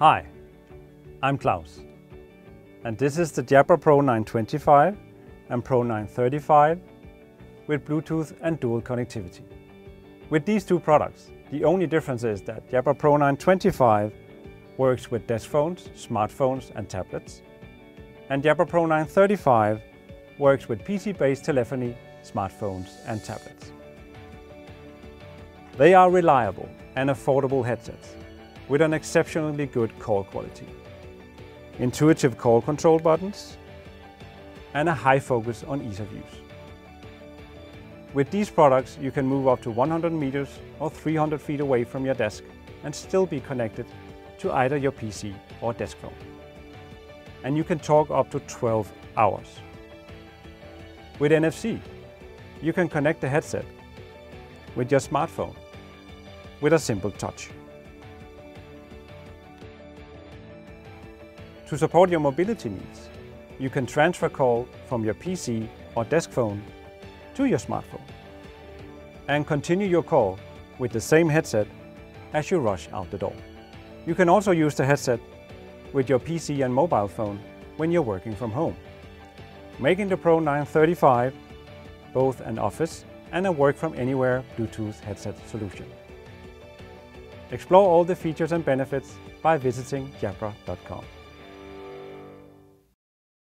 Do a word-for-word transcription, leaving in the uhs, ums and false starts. Hi, I'm Klaus, and this is the Jabra Pro nine twenty-five and Pro nine thirty-five with Bluetooth and dual connectivity. With these two products, the only difference is that Jabra Pro nine twenty-five works with desk phones, smartphones and tablets, and Jabra Pro nine thirty-five works with P C-based telephony, smartphones and tablets. They are reliable and affordable headsets with an exceptionally good call quality, intuitive call control buttons, and a high focus on ease of use. With these products, you can move up to one hundred meters or three hundred feet away from your desk and still be connected to either your P C or desk phone. And you can talk up to twelve hours. With N F C, you can connect the headset with your smartphone with a simple touch. To support your mobility needs, you can transfer call from your P C or desk phone to your smartphone and continue your call with the same headset as you rush out the door. You can also use the headset with your P C and mobile phone when you're working from home, making the Pro nine thirty-five both an office and a work-from-anywhere Bluetooth headset solution. Explore all the features and benefits by visiting Jabra dot com.